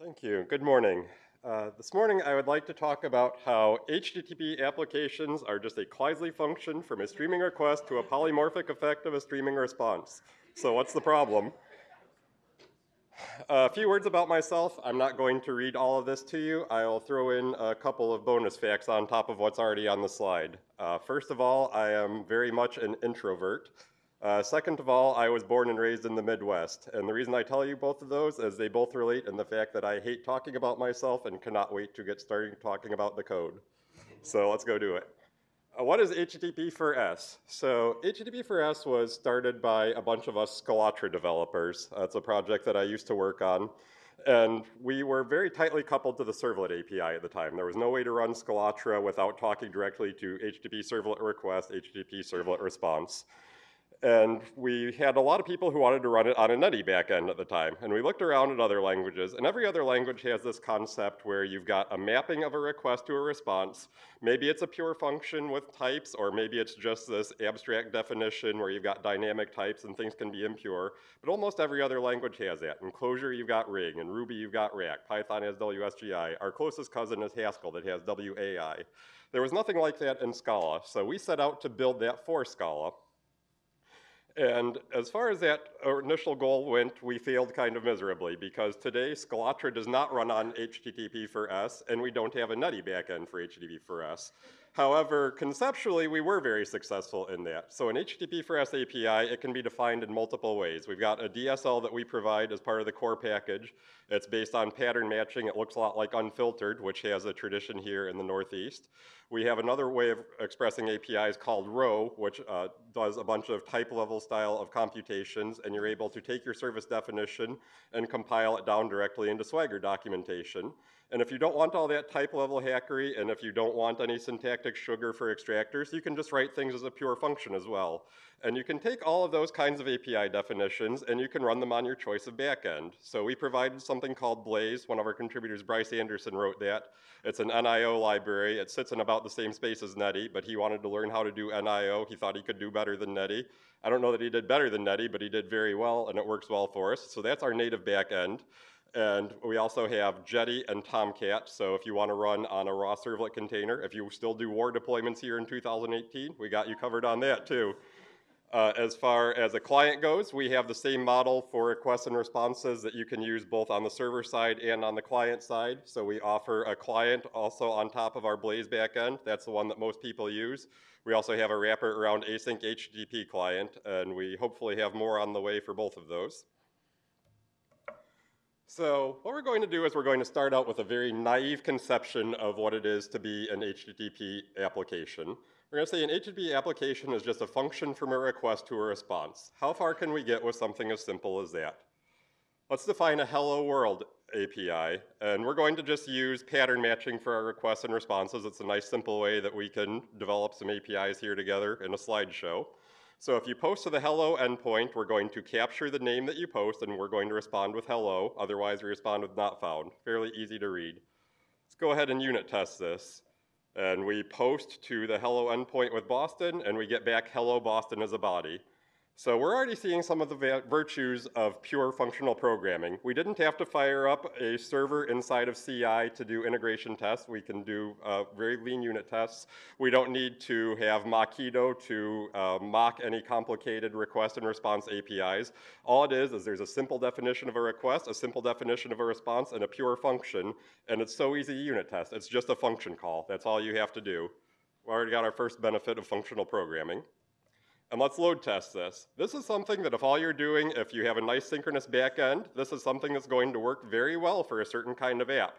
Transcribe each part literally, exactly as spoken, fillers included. Thank you. Good morning. Uh, this morning I would like to talk about how H T T P applications are just a Kleisli function from a streaming request to a polymorphic effect of a streaming response. So what's the problem? A few words about myself. I'm not going to read all of this to you. I'll throw in a couple of bonus facts on top of what's already on the slide. Uh, first of all, I am very much an introvert. Uh, second of all, I was born and raised in the Midwest. And the reason I tell you both of those is they both relate in the fact that I hate talking about myself and cannot wait to get started talking about the code. So let's go do it. Uh, what is H T T P four S? So H T T P four S was started by a bunch of us Scalatra developers. That's uh, a project that I used to work on. And we were very tightly coupled to the servlet A P I at the time. There was no way to run Scalatra without talking directly to H T T P servlet request, H T T P servlet response. And we had a lot of people who wanted to run it on a Netty backend at the time. And we looked around at other languages, and every other language has this concept where you've got a mapping of a request to a response. Maybe it's a pure function with types, or maybe it's just this abstract definition where you've got dynamic types and things can be impure. But almost every other language has that. In Clojure, you've got Ring. In Ruby, you've got Rack. Python has W S G I. Our closest cousin is Haskell that has W A I. There was nothing like that in Scala, so we set out to build that for Scala. And as far as that initial goal went, we failed kind of miserably because today Scalatra does not run on H T T P four S and we don't have a Netty backend for H T T P four S. However, conceptually, we were very successful in that. So an H T T P four S A P I, it can be defined in multiple ways. We've got a D S L that we provide as part of the core package. It's based on pattern matching. It looks a lot like unfiltered, which has a tradition here in the Northeast. We have another way of expressing A P Is called row, which uh, does a bunch of type level style of computations, and you're able to take your service definition and compile it down directly into Swagger documentation. And if you don't want all that type level hackery, and if you don't want any syntactic sugar for extractors, you can just write things as a pure function as well. And you can take all of those kinds of A P I definitions and you can run them on your choice of backend. So we provided something called Blaze. One of our contributors, Bryce Anderson, wrote that. It's an N I O library. It sits in about the same space as Netty, but he wanted to learn how to do N I O. He thought he could do better than Netty. I don't know that he did better than Netty, but he did very well and it works well for us. So that's our native backend. And we also have Jetty and Tomcat, so if you want to run on a raw servlet container, if you still do war deployments here in two thousand eighteen, we got you covered on that too. Uh, as far as a client goes, we have the same model for requests and responses that you can use both on the server side and on the client side. So we offer a client also on top of our Blaze backend. That's the one that most people use. We also have a wrapper around async H T T P client, and we hopefully have more on the way for both of those. So what we're going to do is we're going to start out with a very naive conception of what it is to be an H T T P application. We're going to say an H T T P application is just a function from a request to a response. How far can we get with something as simple as that? Let's define a hello world A P I, and we're going to just use pattern matching for our requests and responses. It's a nice simple way that we can develop some A P Is here together in a slideshow. So if you post to the hello endpoint, we're going to capture the name that you post and we're going to respond with hello. Otherwise, we respond with not found. Fairly easy to read. Let's go ahead and unit test this. And we post to the hello endpoint with Boston and we get back hello Boston as a body. So we're already seeing some of the virtues of pure functional programming. We didn't have to fire up a server inside of C I to do integration tests. We can do uh, very lean unit tests. We don't need to have Mockito to uh, mock any complicated request and response A P Is. All it is is there's a simple definition of a request, a simple definition of a response, and a pure function. And it's so easy to unit test. It's just a function call. That's all you have to do. We already got our first benefit of functional programming. And let's load test this. This is something that if all you're doing, if you have a nice synchronous backend, this is something that's going to work very well for a certain kind of app.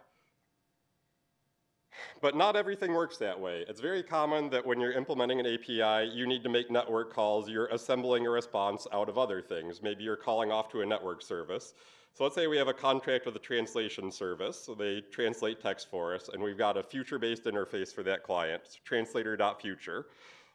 But not everything works that way. It's very common that when you're implementing an A P I, you need to make network calls. You're assembling a response out of other things. Maybe you're calling off to a network service. So let's say we have a contract with a translation service. So they translate text for us, and we've got a future-based interface for that client, so translator.future.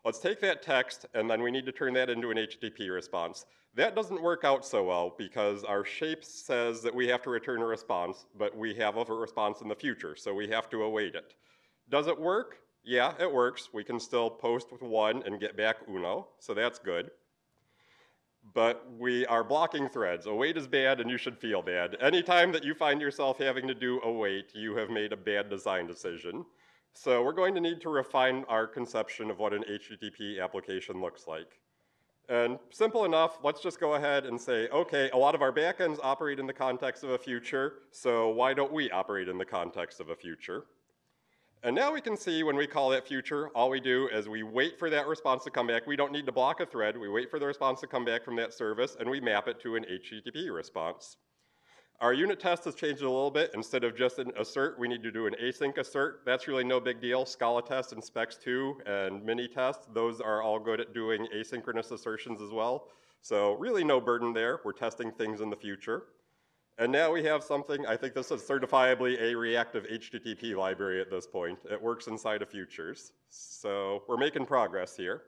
Let's take that text, and then we need to turn that into an H T T P response. That doesn't work out so well because our shape says that we have to return a response, but we have a response in the future, so we have to await it. Does it work? Yeah, it works. We can still post with one and get back uno, so that's good. but we are blocking threads. Await is bad, and you should feel bad. Anytime that you find yourself having to do await, you have made a bad design decision. So we're going to need to refine our conception of what an H T T P application looks like. And simple enough, let's just go ahead and say, okay, a lot of our backends operate in the context of a future, so why don't we operate in the context of a future? And now we can see when we call that future, all we do is we wait for that response to come back. We don't need to block a thread. We wait for the response to come back from that service, and we map it to an H T T P response. Our unit test has changed a little bit. Instead of just an assert, we need to do an async assert. That's really no big deal. Scala test and specs two and mini test, those are all good at doing asynchronous assertions as well. So really no burden there. We're testing things in the future. And now we have something, I think this is certifiably a reactive H T T P library at this point. It works inside of futures. So we're making progress here.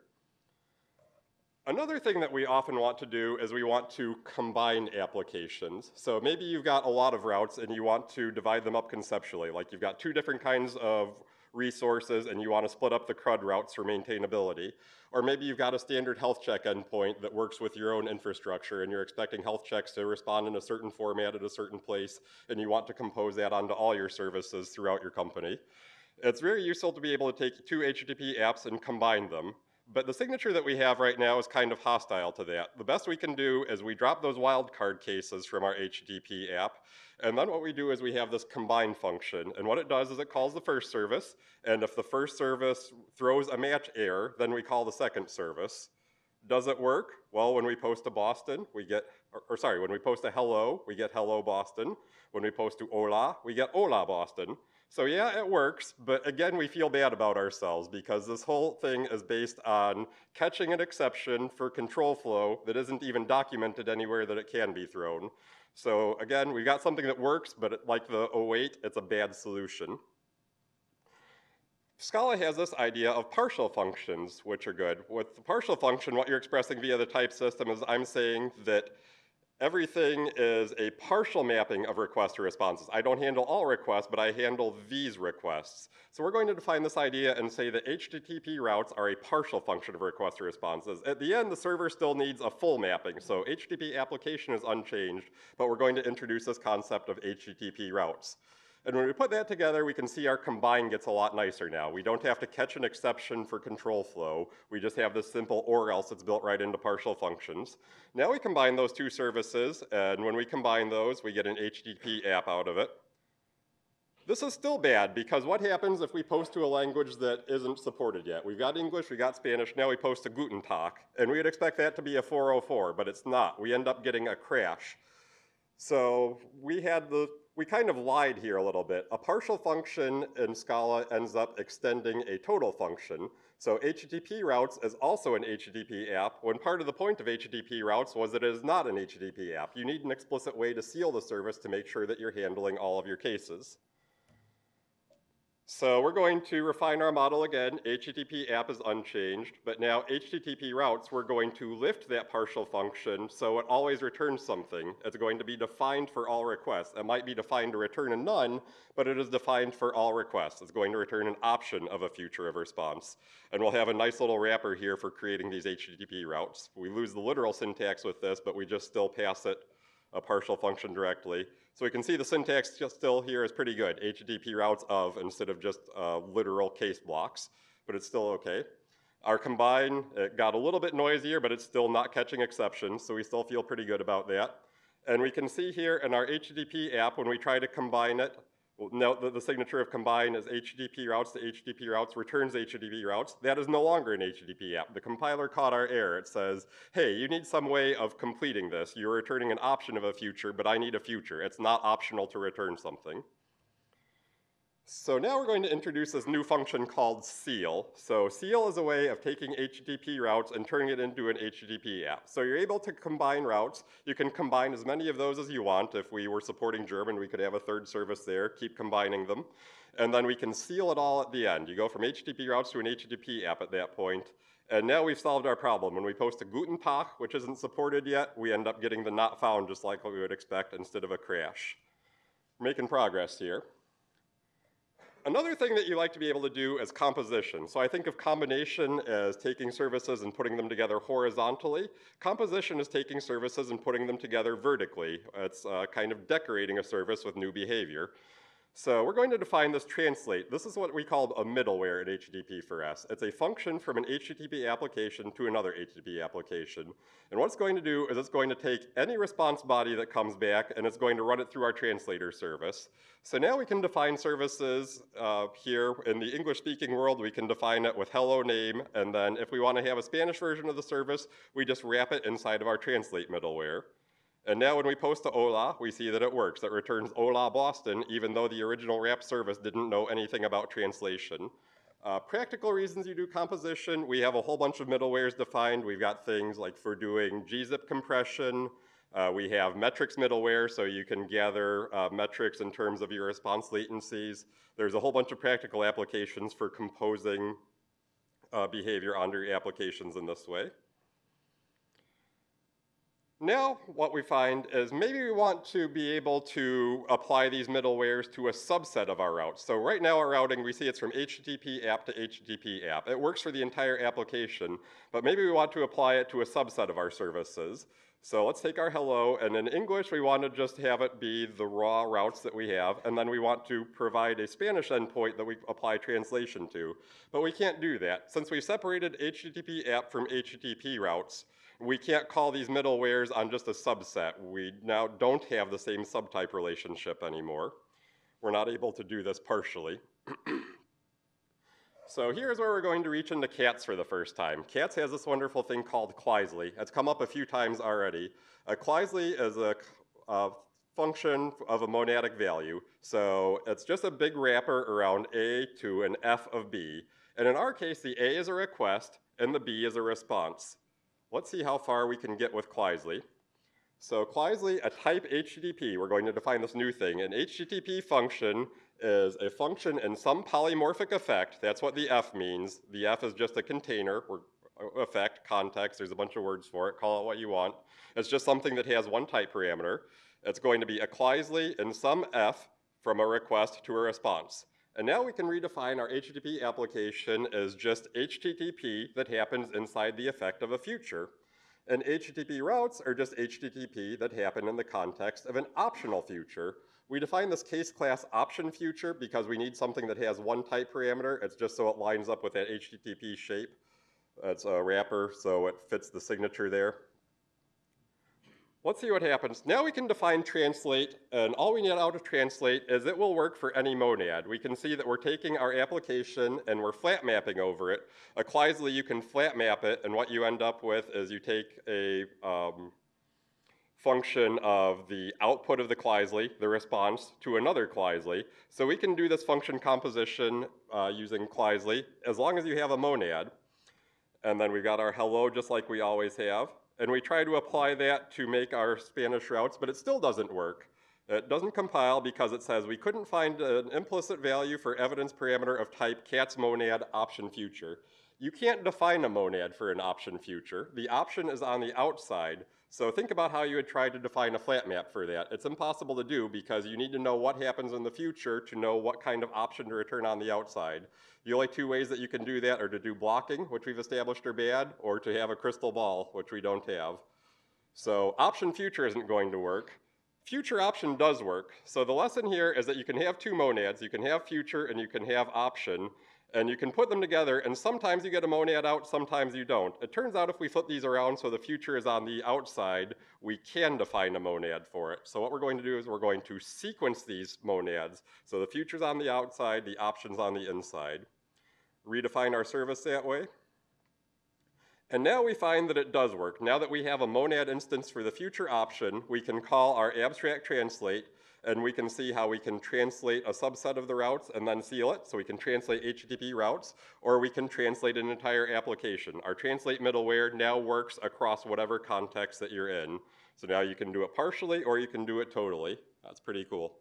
Another thing that we often want to do is we want to combine applications. So maybe you've got a lot of routes and you want to divide them up conceptually. Like you've got two different kinds of resources and you want to split up the CRUD routes for maintainability. Or maybe you've got a standard health check endpoint that works with your own infrastructure and you're expecting health checks to respond in a certain format at a certain place and you want to compose that onto all your services throughout your company. It's very useful to be able to take two H T T P apps and combine them. But the signature that we have right now is kind of hostile to that. The best we can do is we drop those wildcard cases from our H T T P app, and then what we do is we have this combine function. And what it does is it calls the first service, and if the first service throws a match error, then we call the second service. Does it work? Well, when we post to Boston, we get, or, or sorry, when we post to hello, we get hello Boston. When we post to hola, we get hola Boston. So yeah, it works, but again, we feel bad about ourselves because this whole thing is based on catching an exception for control flow that isn't even documented anywhere that it can be thrown. So again, we've got something that works, but it, like the await, it's a bad solution. Scala has this idea of partial functions, which are good. With the partial function, what you're expressing via the type system is I'm saying that everything is a partial mapping of request to responses. I don't handle all requests, but I handle these requests. So we're going to define this idea and say that H T T P routes are a partial function of request to responses. At the end, the server still needs a full mapping. So H T T P application is unchanged, but we're going to introduce this concept of H T T P routes. And when we put that together, we can see our combine gets a lot nicer now. We don't have to catch an exception for control flow. We just have this simple or else that's built right into partial functions. Now we combine those two services, and when we combine those, we get an H T T P app out of it. This is still bad, because what happens if we post to a language that isn't supported yet? We've got English, we've got Spanish, now we post to Guten Tag, and we would expect that to be a four oh four, but it's not. We end up getting a crash. So we had the We kind of lied here a little bit. A partial function in Scala ends up extending a total function. So H T T P routes is also an H T T P app, when part of the point of H T T P routes was that it is not an H T T P app. You need an explicit way to seal the service to make sure that you're handling all of your cases. So we're going to refine our model again. H T T P app is unchanged, but now H T T P routes, we're going to lift that partial function so it always returns something. It's going to be defined for all requests. It might be defined to return a none, but it is defined for all requests. It's going to return an option of a future of response. And we'll have a nice little wrapper here for creating these H T T P routes. We lose the literal syntax with this, but we just still pass it a partial function directly. So we can see the syntax just still here is pretty good. H T T P routes of instead of just uh, literal case blocks, but it's still okay. Our combine, it got a little bit noisier, but it's still not catching exceptions, so we still feel pretty good about that. And we can see here in our H T T P app, when we try to combine it, note that the signature of combine is H T T P routes to H T T P routes returns H T T P routes. That is no longer an H T T P app. The compiler caught our error. It says, hey, you need some way of completing this. You're returning an option of a future, but I need a future. It's not optional to return something. So now we're going to introduce this new function called seal. So seal is a way of taking H T T P routes and turning it into an H T T P app. So you're able to combine routes. You can combine as many of those as you want. If we were supporting German, we could have a third service there, keep combining them. And then we can seal it all at the end. You go from H T T P routes to an H T T P app at that point. And now we've solved our problem. When we post to Guten Tag, which isn't supported yet, we end up getting the not found just like what we would expect instead of a crash. We're making progress here. another thing that you like to be able to do is composition. So I think of combination as taking services and putting them together horizontally. Composition is taking services and putting them together vertically. It's uh, kind of decorating a service with new behavior. So we're going to define this translate. This is what we call a middleware at H T T P four S. It's a function from an H T T P application to another H T T P application. And what it's going to do is it's going to take any response body that comes back and it's going to run it through our translator service. So now we can define services uh, here. In the English-speaking world, we can define it with hello name. And then if we want to have a Spanish version of the service, we just wrap it inside of our translate middleware. And now when we post to Hola, we see that it works. It returns Hola Boston, even though the original wrap service didn't know anything about translation. Uh, practical reasons you do composition, we have a whole bunch of middlewares defined. We've got things like for doing gzip compression. Uh, we have metrics middleware, so you can gather uh, metrics in terms of your response latencies. There's a whole bunch of practical applications for composing uh, behavior under your applications in this way. Now what we find is maybe we want to be able to apply these middlewares to a subset of our routes. So right now our routing, we see it's from H T T P app to H T T P app. It works for the entire application, but maybe we want to apply it to a subset of our services. So let's take our hello, and in English we want to just have it be the raw routes that we have, and then we want to provide a Spanish endpoint that we apply translation to. But we can't do that. Since we've separated H T T P app from H T T P routes, we can't call these middlewares on just a subset. We now don't have the same subtype relationship anymore. We're not able to do this partially. So here's where we're going to reach into Cats for the first time. Cats has this wonderful thing called Kleisli. It's come up a few times already. A Kleisli is a, a function of a monadic value. So it's just a big wrapper around A to an F of B. And in our case, the A is a request and the B is a response. Let's see how far we can get with Kleisli. So Kleisli, a type H T T P, we're going to define this new thing. An H T T P function is a function in some polymorphic effect. That's what the F means. The F is just a container, or effect, context. There's a bunch of words for it. Call it what you want. It's just something that has one type parameter. It's going to be a Kleisli in some F from a request to a response. And now we can redefine our H T T P application as just H T T P that happens inside the effect of a future. And H T T P routes are just H T T P that happen in the context of an optional future. We define this case class option future because we need something that has one type parameter. It's just so it lines up with that H T T P shape. It's a wrapper, so it fits the signature there. Let's see what happens. Now we can define translate, and all we need out of translate is it will work for any monad. We can see that we're taking our application and we're flat mapping over it. A Kleisli, you can flat map it, and what you end up with is you take a um, function of the output of the Kleisli, the response, to another Kleisli. So we can do this function composition uh, using Kleisli as long as you have a monad. And then we've got our hello just like we always have. And we try to apply that to make our Spanish routes, but it still doesn't work. It doesn't compile because it says we couldn't find an implicit value for evidence parameter of type cats monad option future. You can't define a monad for an option future. The option is on the outside. So think about how you would try to define a flat map for that. It's impossible to do because you need to know what happens in the future to know what kind of option to return on the outside. The only two ways that you can do that are to do blocking, which we've established are bad, or to have a crystal ball, which we don't have. So option future isn't going to work. Future option does work. So the lesson here is that you can have two monads. You can have future and you can have option. And you can put them together, and sometimes you get a monad out, sometimes you don't. It turns out if we flip these around so the future is on the outside, we can define a monad for it. So what we're going to do is we're going to sequence these monads. So the future's on the outside, the option's on the inside. Redefine our service that way. And now we find that it does work. Now that we have a monad instance for the future option, we can call our abstract translate, and we can see how we can translate a subset of the routes and then seal it. So we can translate H T T P routes, or we can translate an entire application. Our translate middleware now works across whatever context that you're in. So now you can do it partially, or you can do it totally. That's pretty cool.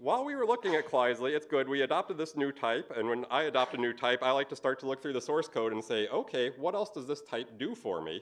While we were looking at Kleisli, it's good, we adopted this new type, and when I adopt a new type, I like to start to look through the source code and say, okay, what else does this type do for me?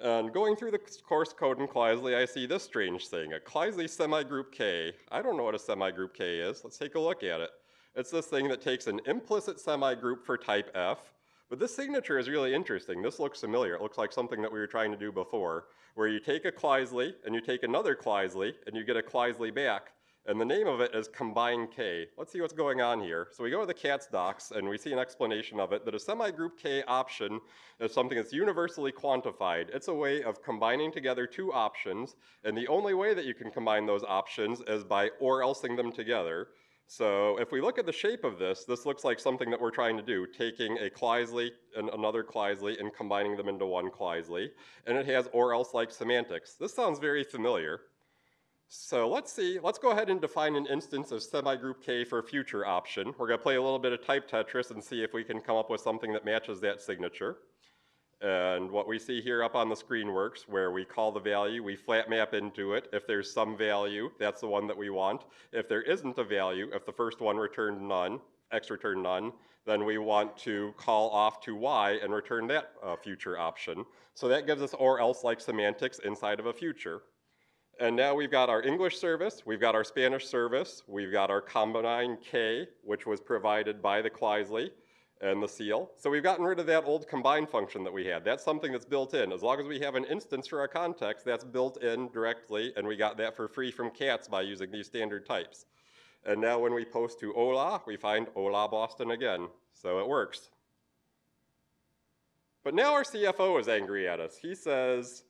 And going through the course code in Kleisli, I see this strange thing, a Kleisli semigroup K. I don't know what a semigroup K is. Let's take a look at it. It's this thing that takes an implicit semigroup for type F. But this signature is really interesting. This looks familiar. It looks like something that we were trying to do before, where you take a Kleisli and you take another Kleisli and you get a Kleisli back. And the name of it is combine K. Let's see what's going on here. So we go to the Cats docs and we see an explanation of it, that a semigroup K option is something that's universally quantified. It's a way of combining together two options, and the only way that you can combine those options is by or elsing them together. So if we look at the shape of this, this looks like something that we're trying to do, taking a Kleisli and another Kleisli and combining them into one Kleisli. And it has or else-like semantics. This sounds very familiar. So let's see, let's go ahead and define an instance of semigroup K for a future option. We're gonna play a little bit of type Tetris and see if we can come up with something that matches that signature. And what we see here up on the screen works, where we call the value, we flat map into it. If there's some value, that's the one that we want. If there isn't a value, if the first one returned none, x returned none, then we want to call off to y and return that uh, future option. So that gives us or else-like semantics inside of a future. And now we've got our English service, we've got our Spanish service, we've got our combine K, which was provided by the Kleisli, and the seal. So we've gotten rid of that old combine function that we had. That's something that's built in. As long as we have an instance for our context, that's built in directly, and we got that for free from Cats by using these standard types. And now when we post to Ola, we find Ola Boston again. So it works. But now our C F O is angry at us. He says,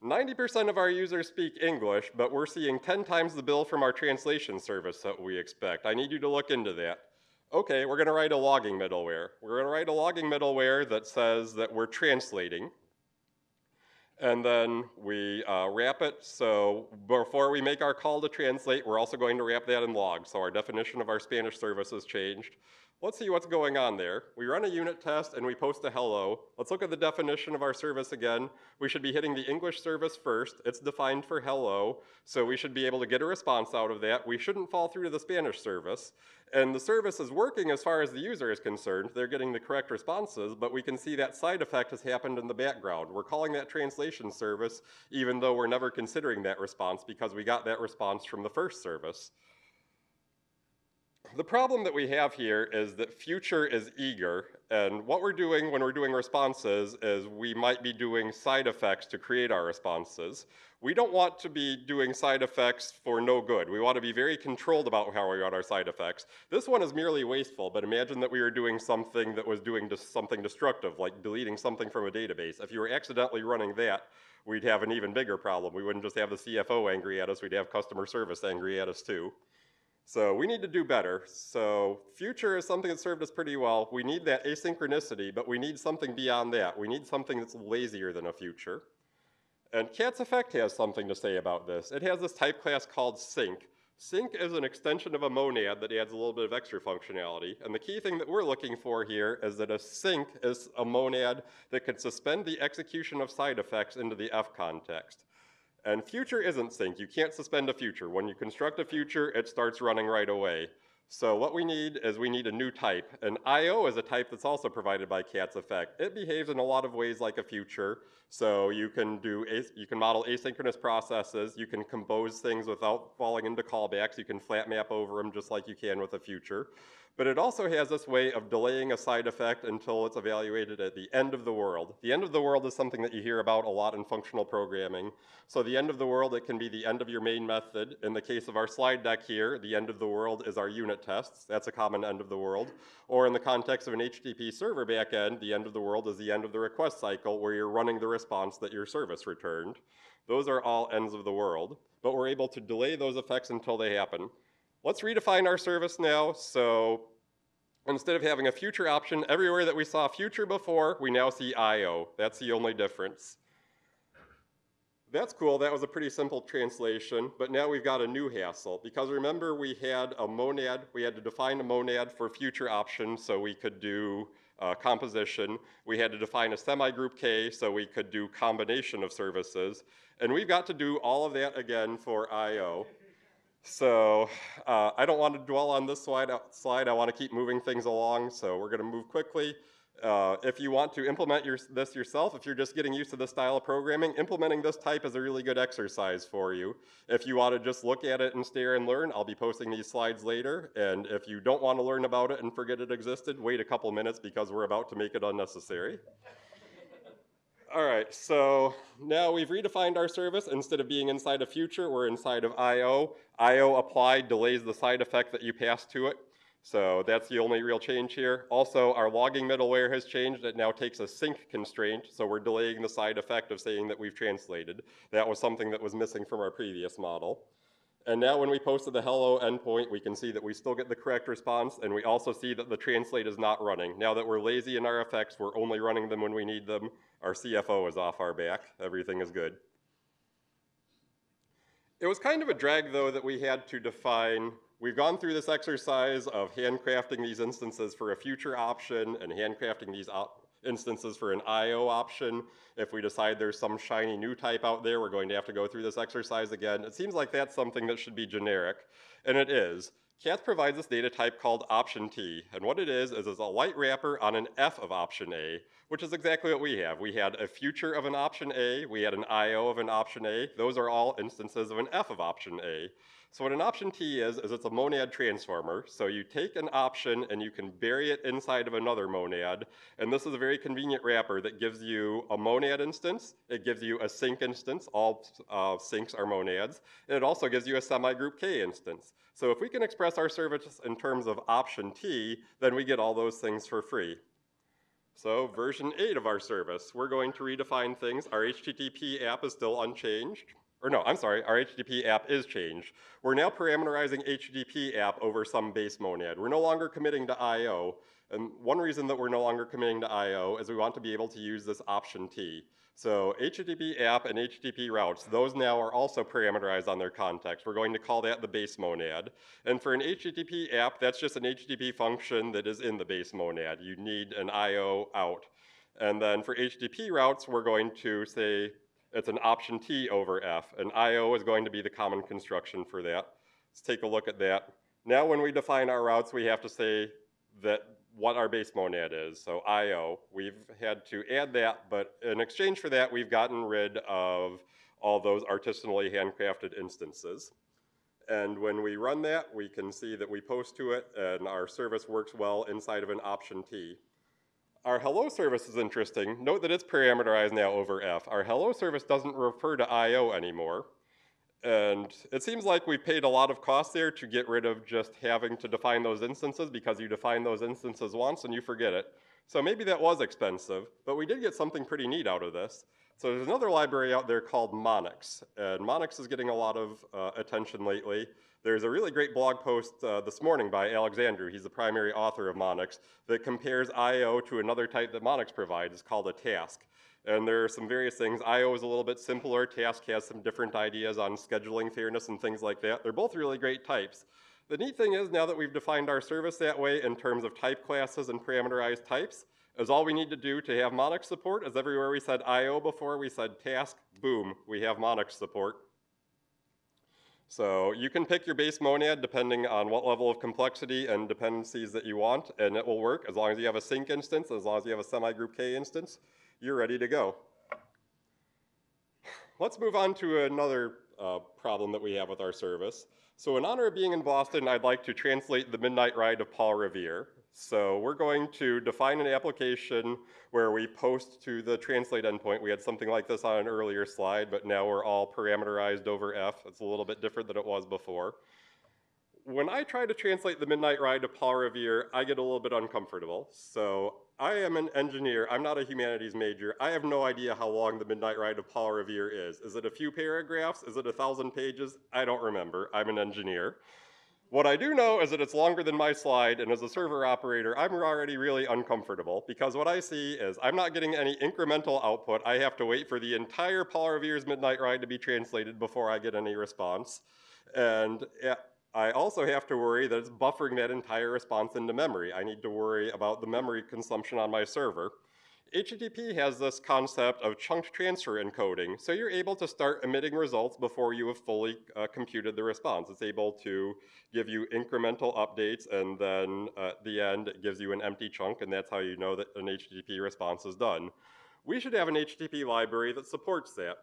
ninety percent of our users speak English, but we're seeing ten times the bill from our translation service that we expect. I need you to look into that. Okay, we're gonna write a logging middleware. We're gonna write a logging middleware that says that we're translating. And then we uh, wrap it, so before we make our call to translate, we're also going to wrap that in log. So our definition of our Spanish service has changed. Let's see what's going on there. We run a unit test and we post a hello. Let's look at the definition of our service again. We should be hitting the English service first. It's defined for hello, so we should be able to get a response out of that. We shouldn't fall through to the Spanish service. And the service is working as far as the user is concerned. They're getting the correct responses, but we can see that side effect has happened in the background. We're calling that translation service, even though we're never considering that response because we got that response from the first service. The problem that we have here is that future is eager, and what we're doing when we're doing responses is we might be doing side effects to create our responses. We don't want to be doing side effects for no good. We want to be very controlled about how we got our side effects. This one is merely wasteful, but imagine that we were doing something that was doing something destructive, like deleting something from a database. If you were accidentally running that, we'd have an even bigger problem. We wouldn't just have the C F O angry at us, we'd have customer service angry at us too. So we need to do better. So future is something that served us pretty well. We need that asynchronicity, but we need something beyond that. We need something that's lazier than a future. And Cats Effect has something to say about this. It has this type class called sync. Sync is an extension of a monad that adds a little bit of extra functionality. And the key thing that we're looking for here is that a sync is a monad that can suspend the execution of side effects into the F context. And future isn't sync. You can't suspend a future. When you construct a future, it starts running right away. So what we need is we need a new type. And I O is a type that's also provided by Cats Effect. It behaves in a lot of ways like a future. So you can do you can model asynchronous processes. You can compose things without falling into callbacks. You can flat map over them just like you can with a future. But it also has this way of delaying a side effect until it's evaluated at the end of the world. The end of the world is something that you hear about a lot in functional programming. So the end of the world, it can be the end of your main method. In the case of our slide deck here, the end of the world is our unit tests. That's a common end of the world. Or in the context of an H T T P server backend, the end of the world is the end of the request cycle where you're running the response that your service returned. Those are all ends of the world, but we're able to delay those effects until they happen. Let's redefine our service now. So instead of having a future option, everywhere that we saw future before, we now see I O. That's the only difference. That's cool. That was a pretty simple translation, but now we've got a new hassle. Because remember, we had a monad. We had to define a monad for future options so we could do Uh, composition. We had to define a semigroup K so we could do combination of services. And we've got to do all of that again for I O. So uh, I don't want to dwell on this slide. slide. I want to keep moving things along, so we're going to move quickly. Uh, if you want to implement your, this yourself, if you're just getting used to this style of programming, implementing this type is a really good exercise for you. If you want to just look at it and stare and learn, I'll be posting these slides later. And if you don't want to learn about it and forget it existed, wait a couple minutes because we're about to make it unnecessary. All right, so now we've redefined our service. Instead of being inside of future, we're inside of I O. I O applied delays the side effect that you pass to it. So that's the only real change here. Also, our logging middleware has changed. It now takes a sync constraint, so we're delaying the side effect of saying that we've translated. That was something that was missing from our previous model. And now when we posted the hello endpoint, we can see that we still get the correct response, and we also see that the translate is not running. Now that we're lazy in our effects, we're only running them when we need them. Our C F O is off our back. Everything is good. It was kind of a drag, though, that we had to define. We've gone through this exercise of handcrafting these instances for a future option and handcrafting these op instances for an I O option. If we decide there's some shiny new type out there, we're going to have to go through this exercise again. It seems like that's something that should be generic, and it is. Cats provides this data type called option T, and what it is is it's a light wrapper on an F of option A, which is exactly what we have. We had a future of an option A, we had an I O of an option A. Those are all instances of an F of option A. So what an option T is, is it's a monad transformer. So you take an option and you can bury it inside of another monad, and this is a very convenient wrapper that gives you a monad instance, it gives you a sync instance, all uh, syncs are monads, and it also gives you a semi-group K instance. So if we can express our service in terms of option T, then we get all those things for free. So version eight of our service, we're going to redefine things. Our H T T P app is still unchanged. Or no, I'm sorry, our H T T P app is changed. We're now parameterizing H T T P app over some base monad. We're no longer committing to I O. And one reason that we're no longer committing to I O is we want to be able to use this option T. So H T T P app and H T T P routes, those now are also parameterized on their context. We're going to call that the base monad. And for an H T T P app, that's just an H T T P function that is in the base monad. You need an I O out. And then for H T T P routes, we're going to say it's an option T over F. And I O is going to be the common construction for that. Let's take a look at that. Now when we define our routes, we have to say that what our base monad is, so I O. We've had to add that, but in exchange for that, we've gotten rid of all those artisanally handcrafted instances. And when we run that, we can see that we post to it, and our service works well inside of an option T. Our hello service is interesting. Note that it's parameterized now over F. Our hello service doesn't refer to I O anymore. And it seems like we paid a lot of cost there to get rid of just having to define those instances, because you define those instances once and you forget it. So maybe that was expensive, but we did get something pretty neat out of this. So there's another library out there called Monix, and Monix is getting a lot of uh, attention lately. There's a really great blog post uh, this morning by Alexandru, he's the primary author of Monix, that compares I O to another type that Monix provides. It's called a task. And there are some various things. I O is a little bit simpler. Task has some different ideas on scheduling fairness and things like that. They're both really great types. The neat thing is, now that we've defined our service that way in terms of type classes and parameterized types, is all we need to do to have Monix support is everywhere we said I O before, we said task, boom, we have Monix support. So you can pick your base monad depending on what level of complexity and dependencies that you want, and it will work as long as you have a sync instance, as long as you have a semi-group K instance. You're ready to go. Let's move on to another uh, problem that we have with our service. So in honor of being in Boston, I'd like to translate The Midnight Ride of Paul Revere. So we're going to define an application where we post to the translate endpoint. We had something like this on an earlier slide, but now we're all parameterized over F. It's a little bit different than it was before. When I try to translate The Midnight Ride to Paul Revere, I get a little bit uncomfortable. So I am an engineer. I'm not a humanities major. I have no idea how long The Midnight Ride of Paul Revere is. Is it a few paragraphs? Is it a thousand pages? I don't remember. I'm an engineer. What I do know is that it's longer than my slide, and as a server operator, I'm already really uncomfortable, because what I see is I'm not getting any incremental output. I have to wait for the entire Paul Revere's Midnight Ride to be translated before I get any response. And yeah, I also have to worry that it's buffering that entire response into memory. I need to worry about the memory consumption on my server. H T T P has this concept of chunk transfer encoding, so you're able to start emitting results before you have fully uh, computed the response. It's able to give you incremental updates, and then uh, at the end it gives you an empty chunk, and that's how you know that an H T T P response is done. We should have an H T T P library that supports that.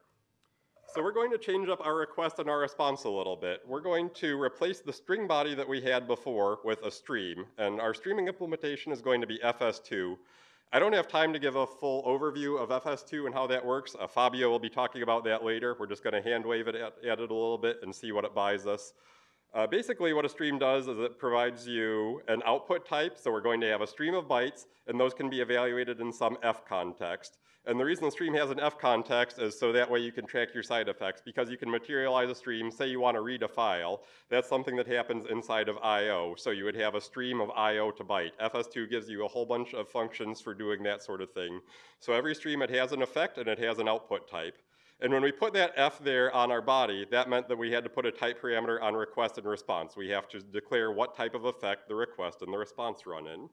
So we're going to change up our request and our response a little bit. We're going to replace the string body that we had before with a stream, and our streaming implementation is going to be F S two. I don't have time to give a full overview of F S two and how that works. Uh, Fabio will be talking about that later. We're just going to hand wave it at, at it a little bit and see what it buys us. Uh, basically what a stream does is it provides you an output type, so we're going to have a stream of bytes, and those can be evaluated in some F context. And the reason the stream has an F context is so that way you can track your side effects, because you can materialize a stream. Say you want to read a file, that's something that happens inside of I O, so you would have a stream of I O to byte. F S two gives you a whole bunch of functions for doing that sort of thing. So every stream, it has an effect and it has an output type. And when we put that F there on our body, that meant that we had to put a type parameter on request and response. We have to declare what type of effect the request and the response run in.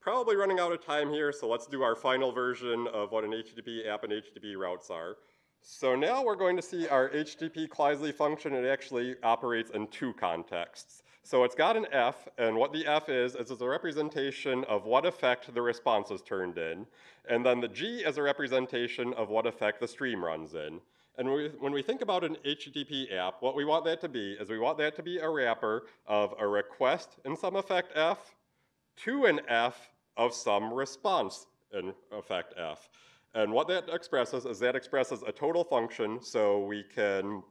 Probably running out of time here, so let's do our final version of what an H T T P app and H T T P routes are. So now we're going to see our H T T P Kleisli function. It actually operates in two contexts. So it's got an F, and what the F is, is it's a representation of what effect the response is turned in. And then the G is a representation of what effect the stream runs in. And we, when we think about an H T T P app, what we want that to be is we want that to be a wrapper of a request in some effect F to an F of some response in effect F. And what that expresses is that expresses a total function, so we can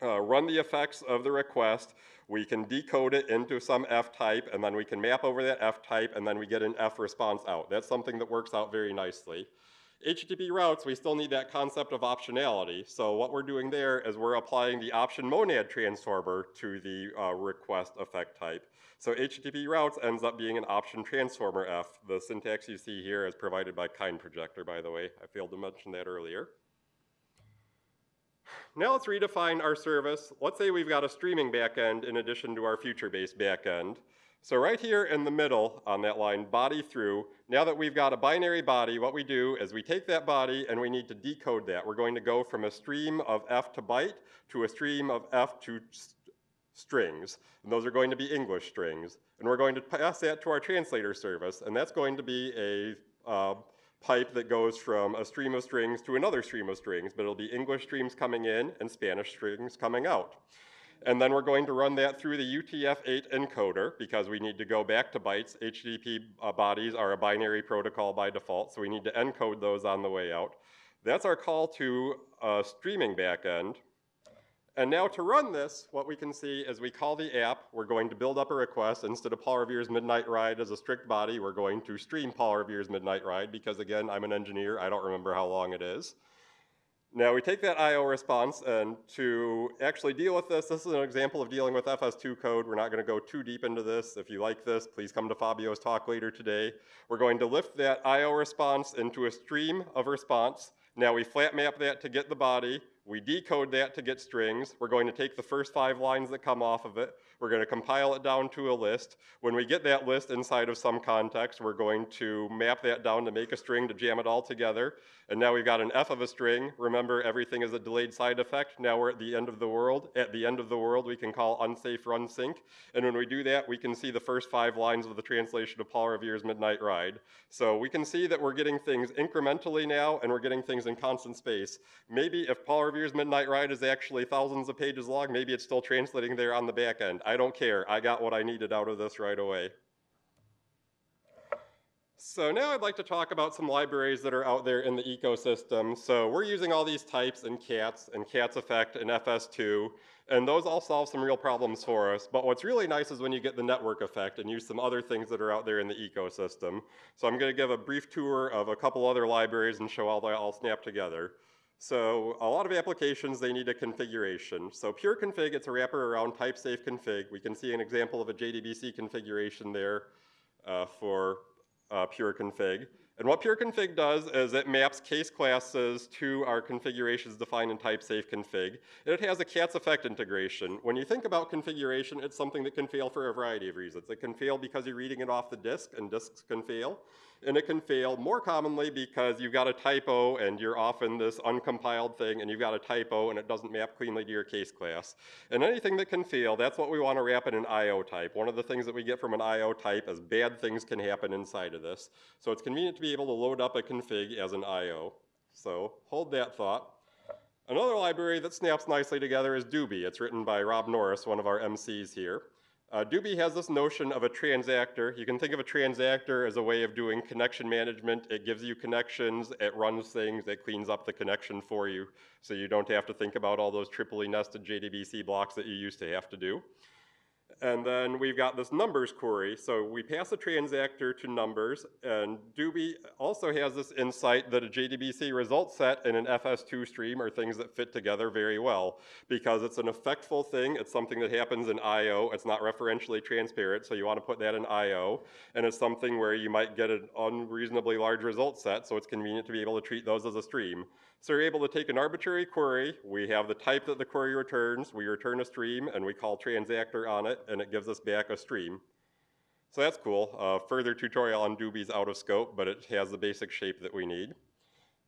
Uh, run the effects of the request, we can decode it into some F type, and then we can map over that F type, and then we get an F response out. That's something that works out very nicely. H T T P routes, we still need that concept of optionality. So what we're doing there is we're applying the option monad transformer to the uh, request effect type. So H T T P routes ends up being an option transformer F. The syntax you see here is provided by Kind Projector, by the way. I failed to mention that earlier. Now let's redefine our service. Let's say we've got a streaming backend in addition to our future-based backend. So right here in the middle on that line, body through, now that we've got a binary body, what we do is we take that body and we need to decode that. We're going to go from a stream of F to byte to a stream of F to st strings. And those are going to be English strings. And we're going to pass that to our translator service, and that's going to be a uh, pipe that goes from a stream of strings to another stream of strings, but it'll be English streams coming in and Spanish strings coming out. And then we're going to run that through the U T F eight encoder, because we need to go back to bytes. H T T P uh, bodies are a binary protocol by default, so we need to encode those on the way out. That's our call to a streaming backend. And now to run this, what we can see is we call the app. We're going to build up a request. Instead of Paul Revere's Midnight Ride as a strict body, we're going to stream Paul Revere's Midnight Ride, because again, I'm an engineer. I don't remember how long it is. Now we take that I O response, and to actually deal with this, this is an example of dealing with F S two code. We're not going to go too deep into this. If you like this, please come to Fabio's talk later today. We're going to lift that I O response into a stream of response. Now we flat map that to get the body. We decode that to get strings. We're going to take the first five lines that come off of it. We're going to compile it down to a list. When we get that list inside of some context, we're going to map that down to make a string to jam it all together. And now we've got an F of a string. Remember, everything is a delayed side effect. Now we're at the end of the world. At the end of the world, we can call unsafe run sync. And when we do that, we can see the first five lines of the translation of Paul Revere's Midnight Ride. So we can see that we're getting things incrementally now, and we're getting things in constant space. Maybe if Paul Revere Midnight Ride is actually thousands of pages long, maybe it's still translating there on the back end. I don't care. I got what I needed out of this right away. So now I'd like to talk about some libraries that are out there in the ecosystem. So we're using all these types in Cats and Cats Effect and F S two, and those all solve some real problems for us. But what's really nice is when you get the network effect and use some other things that are out there in the ecosystem. So I'm going to give a brief tour of a couple other libraries and show how they all snap together. So a lot of applications, they need a configuration. So PureConfig, it's a wrapper around TypeSafeConfig. We can see an example of a J D B C configuration there uh, for uh, PureConfig. And what PureConfig does is it maps case classes to our configurations defined in TypeSafeConfig. And it has a Cats Effect integration. When you think about configuration, it's something that can fail for a variety of reasons. It can fail because you're reading it off the disk, and disks can fail. and it can fail more commonly because you've got a typo and you're often this uncompiled thing and you've got a typo and it doesn't map cleanly to your case class. And anything that can fail, that's what we want to wrap in an I O type. One of the things that we get from an I O type is bad things can happen inside of this. So it's convenient to be able to load up a config as an I O. So hold that thought. Another library that snaps nicely together is Doobie. It's written by Rob Norris, one of our M Cs here. Uh, Doobie has this notion of a transactor. You can think of a transactor as a way of doing connection management. It gives you connections, it runs things, it cleans up the connection for you, so you don't have to think about all those triply nested J D B C blocks that you used to have to do. And then we've got this numbers query. So we pass a transactor to numbers, and Doobie also has this insight that a J D B C result set and an F S two stream are things that fit together very well because it's an effectful thing. It's something that happens in I O. It's not referentially transparent, so you want to put that in I O. And it's something where you might get an unreasonably large result set, so it's convenient to be able to treat those as a stream. So you're able to take an arbitrary query. We have the type that the query returns. We return a stream, and we call transactor on it, and it gives us back a stream. So that's cool. Uh, further tutorial on Doobie's out of scope, but it has the basic shape that we need.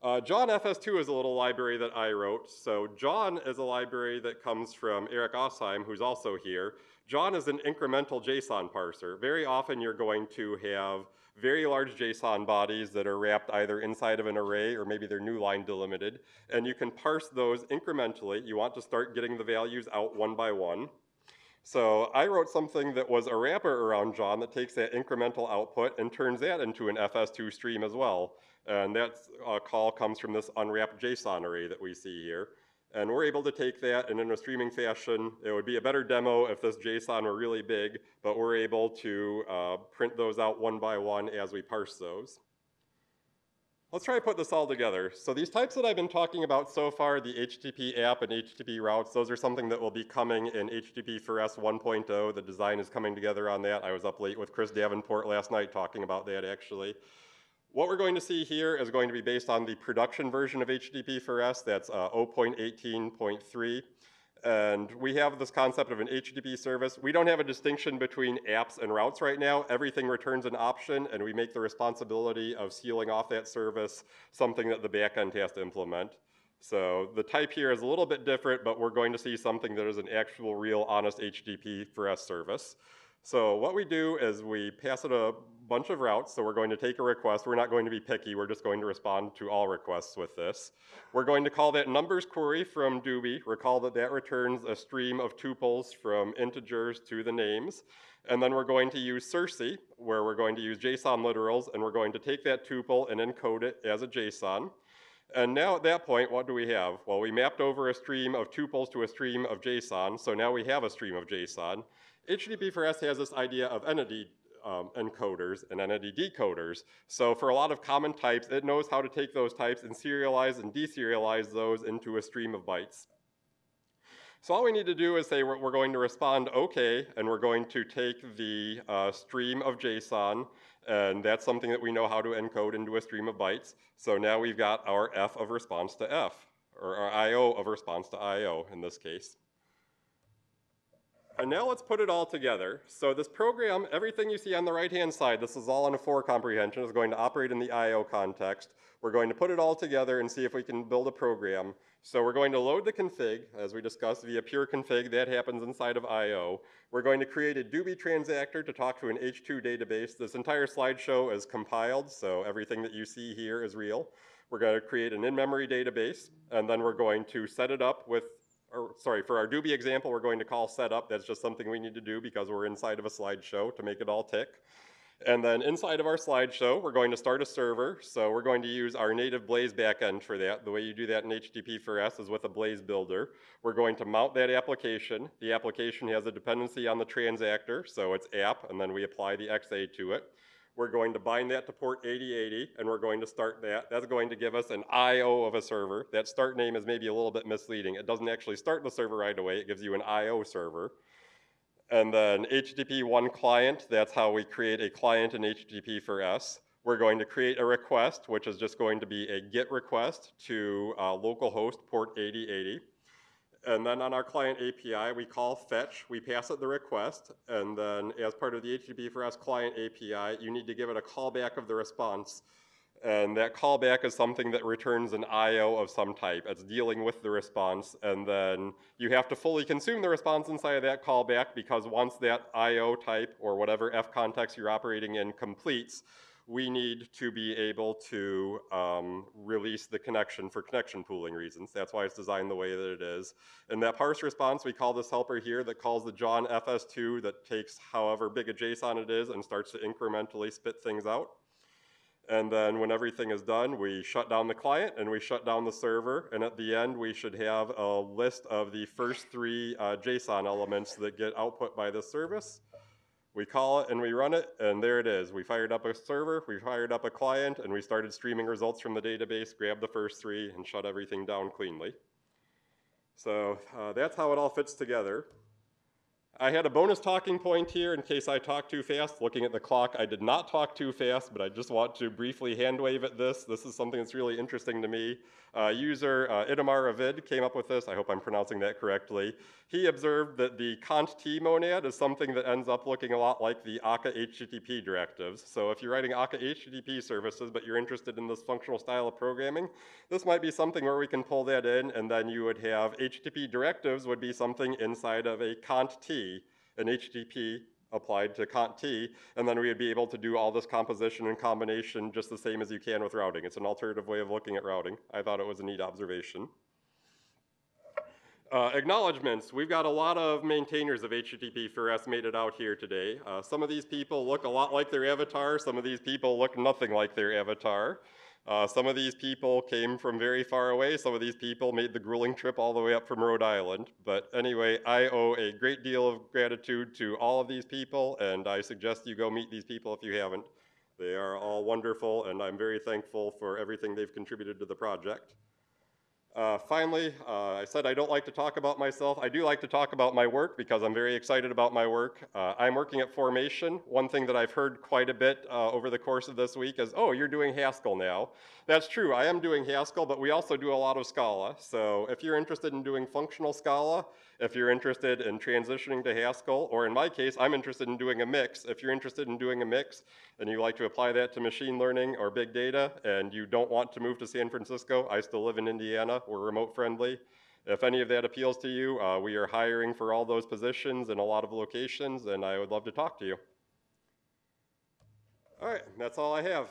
Uh, Json F S two is a little library that I wrote. So Json is a library that comes from Eric Osheim, who's also here. Json is an incremental JSON parser. Very often you're going to have very large JSON bodies that are wrapped either inside of an array or maybe they're new line delimited. And you can parse those incrementally. You want to start getting the values out one by one. So I wrote something that was a wrapper around Json that takes that incremental output and turns that into an F S two stream as well. And that uh, call comes from this unwrapped JSON array that we see here. And we're able to take that, and in a streaming fashion, it would be a better demo if this JSON were really big, but we're able to uh, print those out one by one as we parse those. Let's try to put this all together. So these types that I've been talking about so far, the H T T P app and H T T P routes, those are something that will be coming in H T T P four S one point oh. The design is coming together on that. I was up late with Chris Davenport last night talking about that, actually. What we're going to see here is going to be based on the production version of H T T P four S, that's uh, zero point eighteen point three. And we have this concept of an H T T P service. We don't have a distinction between apps and routes right now. Everything returns an option, and we make the responsibility of sealing off that service something that the backend has to implement. So the type here is a little bit different, but we're going to see something that is an actual, real, honest H T T P four S service. So what we do is we pass it a bunch of routes. So we're going to take a request. We're not going to be picky. We're just going to respond to all requests with this. We're going to call that numbers query from Doobie. Recall that that returns a stream of tuples from integers to the names. And then we're going to use Circe, where we're going to use JSON literals. And we're going to take that tuple and encode it as a JSON. And now at that point, what do we have? Well, we mapped over a stream of tuples to a stream of JSON. So now we have a stream of JSON. H T T P four S has this idea of entity um, encoders and entity decoders. So for a lot of common types, it knows how to take those types and serialize and deserialize those into a stream of bytes. So all we need to do is say we're, we're going to respond OK, and we're going to take the uh, stream of JSON, and that's something that we know how to encode into a stream of bytes. So now we've got our F of response to F, or our I O of response to I O in this case. And now let's put it all together. So this program, everything you see on the right-hand side, this is all in a for comprehension, is going to operate in the I O context. We're going to put it all together and see if we can build a program. So we're going to load the config, as we discussed, via PureConfig. That happens inside of I O. We're going to create a Doobie transactor to talk to an H two database. This entire slideshow is compiled, so everything that you see here is real. We're going to create an in-memory database, and then we're going to set it up with Or, sorry, for our Doobie example, we're going to call setup. That's just something we need to do because we're inside of a slideshow to make it all tick. And then inside of our slideshow, we're going to start a server. So we're going to use our native Blaze backend for that. The way you do that in H T T P four S is with a Blaze builder. We're going to mount that application. The application has a dependency on the transactor, so it's app, and then we apply the X A to it. We're going to bind that to port eighty eighty, and we're going to start that. That's going to give us an I O of a server. That start name is maybe a little bit misleading. It doesn't actually start the server right away. It gives you an I O server. And then H T T P one client, that's how we create a client in H T T P four S. We're going to create a request, which is just going to be a GET request to uh, localhost port eighty eighty. And then on our client A P I, we call fetch, we pass it the request, and then as part of the H T T P four S client A P I, you need to give it a callback of the response. And that callback is something that returns an I O of some type. It's dealing with the response, and then you have to fully consume the response inside of that callback, because once that I O type, or whatever F context you're operating in, completes, we need to be able to um, release the connection for connection pooling reasons. That's why it's designed the way that it is. And that parse response, we call this helper here that calls the Json F S two that takes however big a JSON it is and starts to incrementally spit things out. And then when everything is done, we shut down the client and we shut down the server. And at the end, we should have a list of the first three uh, JSON elements that get output by this service. We call it and we run it, and there it is. We fired up a server, we fired up a client, and we started streaming results from the database, grabbed the first three, and shut everything down cleanly. So uh, that's how it all fits together. I had a bonus talking point here in case I talk too fast. Looking at the clock, I did not talk too fast, but I just want to briefly hand wave at this. This is something that's really interesting to me. Uh, user uh, Itamar Avid came up with this. I hope I'm pronouncing that correctly. He observed that the const-t monad is something that ends up looking a lot like the Akka H T T P directives. So if you're writing Akka H T T P services, but you're interested in this functional style of programming, this might be something where we can pull that in, and then you would have H T T P directives would be something inside of a const-t, an H T T P applied to const-t, and then we would be able to do all this composition and combination just the same as you can with routing. It's an alternative way of looking at routing. I thought it was a neat observation. Uh, acknowledgements. We've got a lot of maintainers of H T T P four S made it out here today. Uh, some of these people look a lot like their avatar. Some of these people look nothing like their avatar. Uh, some of these people came from very far away. Some of these people made the grueling trip all the way up from Rhode Island. But anyway, I owe a great deal of gratitude to all of these people, and I suggest you go meet these people if you haven't. They are all wonderful, and I'm very thankful for everything they've contributed to the project. Uh, finally, uh, I said I don't like to talk about myself. I do like to talk about my work because I'm very excited about my work. Uh, I'm working at Formation. One thing that I've heard quite a bit uh, over the course of this week is, oh, you're doing Haskell now. That's true, I am doing Haskell, but we also do a lot of Scala. So if you're interested in doing functional Scala, if you're interested in transitioning to Haskell, or in my case, I'm interested in doing a mix. If you're interested in doing a mix and you like to apply that to machine learning or big data and you don't want to move to San Francisco, I still live in Indiana, we're remote friendly. If any of that appeals to you, uh, we are hiring for all those positions in a lot of locations, and I would love to talk to you. All right, that's all I have.